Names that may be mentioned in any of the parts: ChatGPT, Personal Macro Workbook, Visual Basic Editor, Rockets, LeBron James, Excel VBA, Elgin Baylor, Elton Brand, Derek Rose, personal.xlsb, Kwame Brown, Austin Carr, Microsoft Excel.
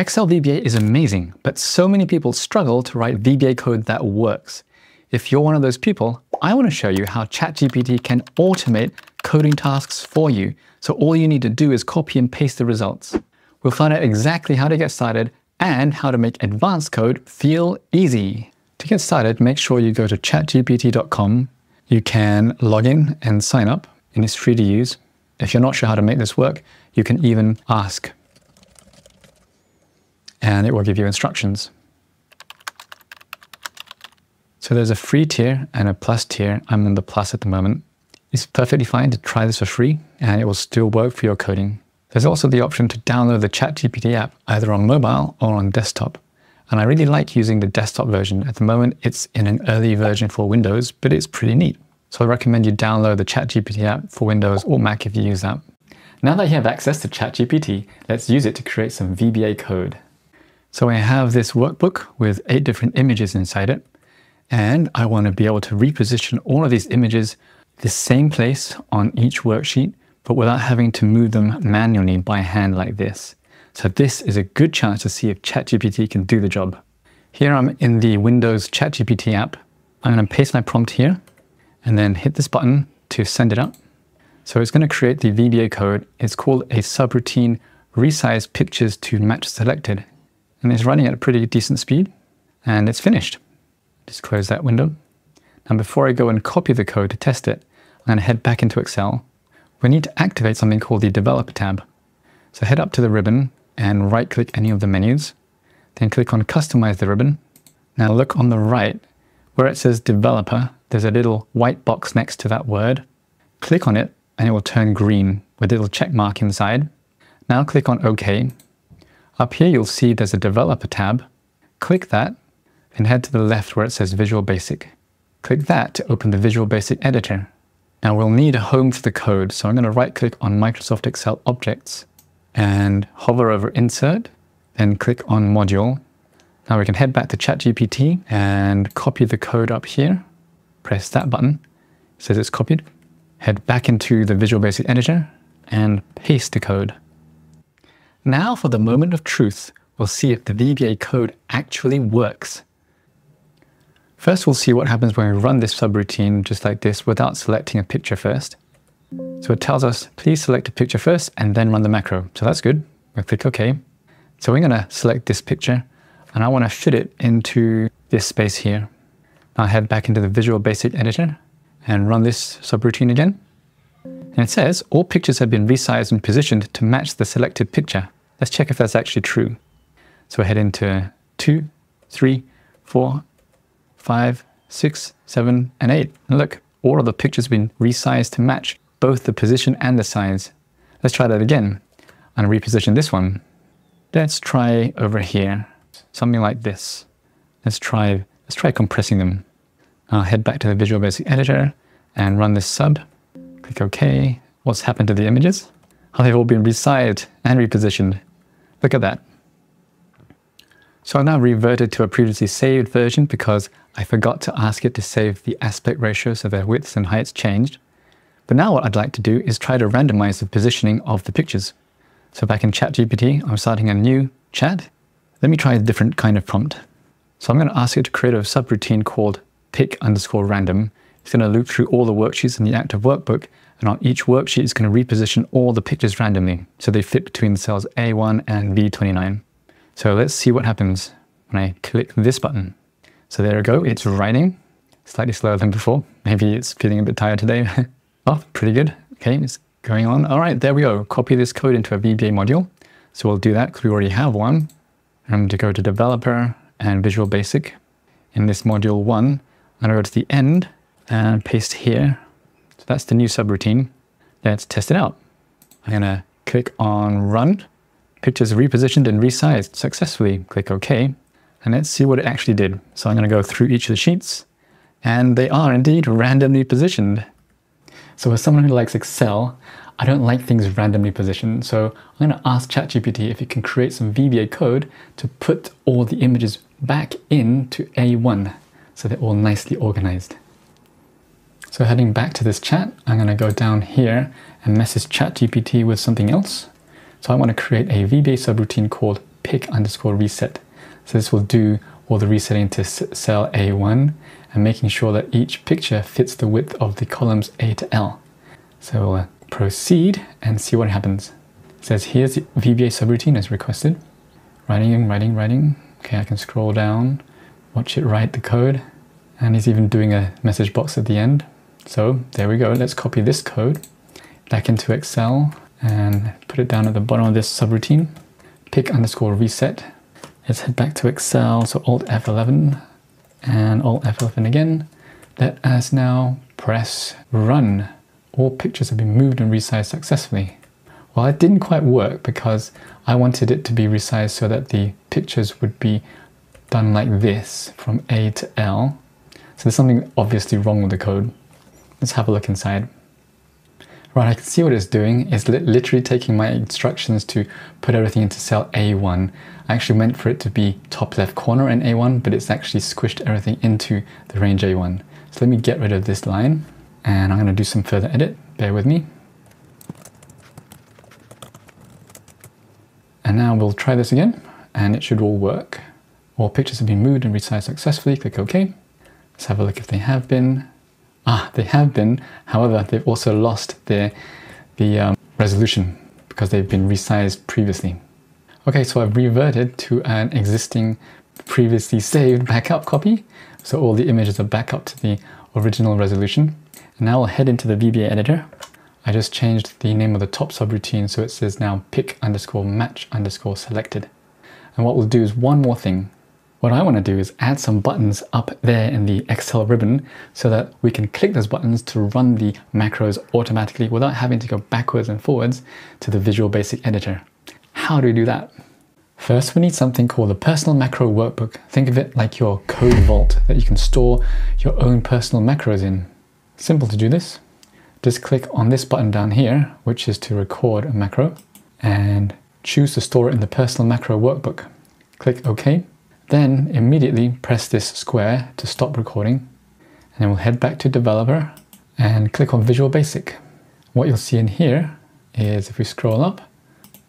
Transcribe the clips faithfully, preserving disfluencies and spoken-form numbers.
Excel V B A is amazing, but so many people struggle to write V B A code that works. If you're one of those people, I want to show you how ChatGPT can automate coding tasks for you, so all you need to do is copy and paste the results. We'll find out exactly how to get started and how to make advanced code feel easy. To get started, make sure you go to chat G P T dot com. You can log in and sign up, and it's free to use. If you're not sure how to make this work, you can even ask, and it will give you instructions. So there's a free tier and a plus tier. I'm in the plus at the moment. It's perfectly fine to try this for free, and it will still work for your coding. There's also the option to download the ChatGPT app, either on mobile or on desktop. And I really like using the desktop version. At the moment, it's in an early version for Windows, but it's pretty neat. So I recommend you download the ChatGPT app for Windows or Mac if you use that. Now that you have access to ChatGPT, let's use it to create some V B A code. So I have this workbook with eight different images inside it, and I want to be able to reposition all of these images the same place on each worksheet, but without having to move them manually by hand like this. So this is a good chance to see if ChatGPT can do the job. Here I'm in the Windows ChatGPT app. I'm going to paste my prompt here and then hit this button to send it up. So it's going to create the V B A code. It's called a subroutine resize pictures to match selected. And it's running at a pretty decent speed, and it's finished. Just close that window. Now before I go and copy the code to test it, I'm going to head back into Excel. We need to activate something called the Developer tab. So head up to the ribbon and right-click any of the menus, then click on Customize the ribbon. Now look on the right, where it says Developer, there's a little white box next to that word. Click on it, and it will turn green with a little check mark inside. Now click on OK. Up here you'll see there's a Developer tab. Click that, and head to the left where it says Visual Basic. Click that to open the Visual Basic Editor. Now we'll need a home for the code, so I'm going to right-click on Microsoft Excel Objects and hover over Insert, then click on Module. Now we can head back to ChatGPT and copy the code up here. Press that button, it says it's copied. Head back into the Visual Basic Editor and paste the code. Now for the moment of truth, we'll see if the V B A code actually works. First, we'll see what happens when we run this subroutine just like this without selecting a picture first. So it tells us, please select a picture first and then run the macro. So that's good. We'll click OK. So we're going to select this picture, and I want to fit it into this space here. I'll head back into the Visual Basic Editor and run this subroutine again. And it says, all pictures have been resized and positioned to match the selected picture. Let's check if that's actually true. So I head into two, three, four, five, six, seven, and eight. And look, all of the pictures have been resized to match both the position and the size. Let's try that again and reposition this one. Let's try over here, something like this. Let's try, let's try compressing them. I'll head back to the Visual Basic Editor and run this sub. Click OK. What's happened to the images? How they've all been resized and repositioned. Look at that. So I've now reverted to a previously saved version because I forgot to ask it to save the aspect ratio so their widths and heights changed. But now what I'd like to do is try to randomize the positioning of the pictures. So back in ChatGPT, I'm starting a new chat. Let me try a different kind of prompt. So I'm going to ask it to create a subroutine called pick underscore random. It's going to loop through all the worksheets in the active workbook, and on each worksheet it's going to reposition all the pictures randomly, so they fit between the cells A one and B twenty-nine. So let's see what happens when I click this button. So there we go, it's writing, slightly slower than before. Maybe it's feeling a bit tired today. Oh, pretty good. Okay, it's going on. All right, there we go. Copy this code into a V B A module. So we'll do that because we already have one. I'm going to go to Developer and Visual Basic. In this module one, I'm going to go to the end and paste here. So that's the new subroutine. Let's test it out. I'm going to click on Run. Pictures repositioned and resized successfully. Click OK. And let's see what it actually did. So I'm going to go through each of the sheets, and they are indeed randomly positioned. So as someone who likes Excel, I don't like things randomly positioned, so I'm going to ask ChatGPT if it can create some V B A code to put all the images back into A one so they're all nicely organized. So heading back to this chat, I'm going to go down here and message ChatGPT with something else. So I want to create a V B A subroutine called pick underscore reset. So this will do all the resetting to cell A one and making sure that each picture fits the width of the columns A to L. So we'll proceed and see what happens. It says here's the V B A subroutine as requested. Writing, writing, writing. Okay, I can scroll down, watch it write the code, and he's even doing a message box at the end. So there we go. Let's copy this code back into Excel and put it down at the bottom of this subroutine. Pick underscore reset. Let's head back to Excel. So Alt F eleven and Alt F eleven again. Let us now press run. All pictures have been moved and resized successfully. Well, it didn't quite work because I wanted it to be resized so that the pictures would be done like this from A to L. So there's something obviously wrong with the code. Let's have a look inside. Right, I can see what it's doing. It's li- literally taking my instructions to put everything into cell A one. I actually meant for it to be top left corner in A one, but it's actually squished everything into the range A one. So let me get rid of this line and I'm going to do some further edit. Bear with me. And now we'll try this again and it should all work. All pictures have been moved and resized successfully. Click OK. Let's have a look if they have been. Ah, they have been. However, they've also lost their the um, resolution because they've been resized previously. Okay, so I've reverted to an existing previously saved backup copy. So all the images are back up to the original resolution. And now I'll head into the V B A editor. I just changed the name of the top subroutine so it says now pick underscore match underscore selected. And what we'll do is one more thing. What I want to do is add some buttons up there in the Excel ribbon so that we can click those buttons to run the macros automatically without having to go backwards and forwards to the Visual Basic Editor. How do we do that? First, we need something called the Personal Macro Workbook. Think of it like your code vault that you can store your own personal macros in. Simple to do this. Just click on this button down here, which is to record a macro, and choose to store it in the Personal Macro Workbook. Click OK. Then immediately press this square to stop recording, and then we'll head back to Developer and click on Visual Basic. What you'll see in here is, if we scroll up,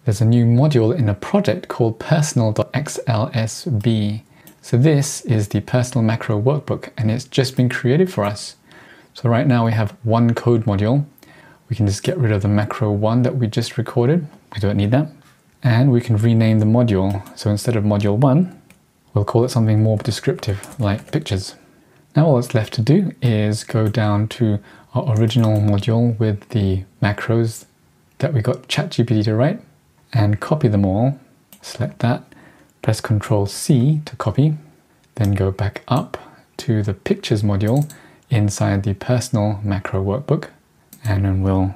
there's a new module in a project called personal dot x l s b. So this is the Personal Macro Workbook, and it's just been created for us. So right now we have one code module. We can just get rid of the macro one that we just recorded. We don't need that. And we can rename the module. So instead of module one, we'll call it something more descriptive, like pictures. Now all that's left to do is go down to our original module with the macros that we got ChatGPT to write and copy them all. Select that, press control C to copy, then go back up to the pictures module inside the Personal Macro Workbook, and then we'll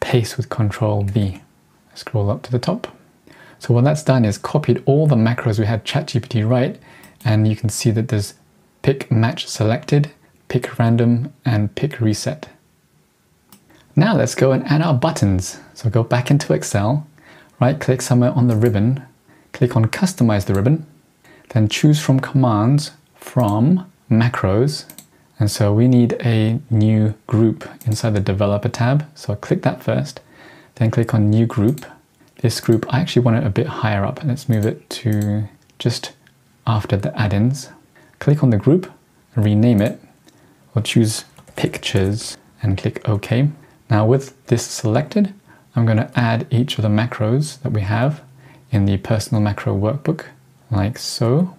paste with control V. Scroll up to the top. So what that's done is copied all the macros we had ChatGPT write, and you can see that there's pick match selected, pick random, and pick reset. Now let's go and add our buttons. So go back into Excel, right click somewhere on the ribbon, click on customize the ribbon, then choose from commands from macros. And so we need a new group inside the developer tab. So I'll click that first, then click on new group. This group, I actually want it a bit higher up. Let's move it to just after the add-ins. Click on the group, rename it. We'll choose pictures and click OK. Now with this selected, I'm going to add each of the macros that we have in the Personal Macro Workbook, like so.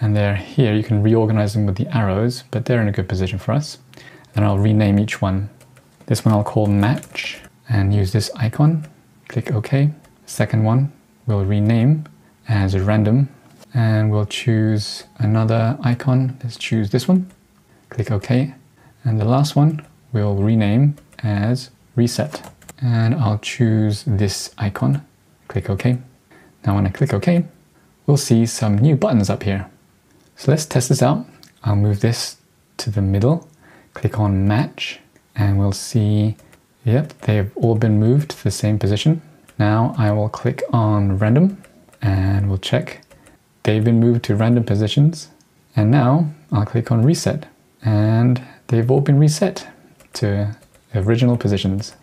And they're here. You can reorganize them with the arrows, but they're in a good position for us. And I'll rename each one. This one I'll call match and use this icon. Click OK. Second one we'll rename as random, and we'll choose another icon. Let's choose this one. Click OK. And the last one we'll rename as reset, and I'll choose this icon. Click OK. Now when I click OK, we'll see some new buttons up here. So let's test this out. I'll move this to the middle. Click on match and we'll see, yep, they've all been moved to the same position. Now I will click on random and we'll check. They've been moved to random positions. And now I'll click on reset and they've all been reset to original positions.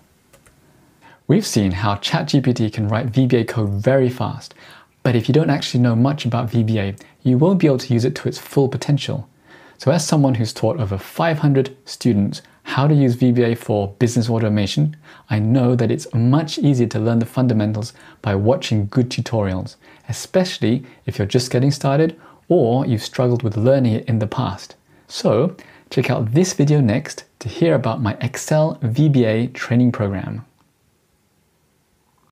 We've seen how ChatGPT can write V B A code very fast, but if you don't actually know much about V B A, you won't be able to use it to its full potential. So as someone who's taught over five hundred students how to use V B A for business automation, I know that it's much easier to learn the fundamentals by watching good tutorials, especially if you're just getting started or you've struggled with learning it in the past. So check out this video next to hear about my Excel V B A training program.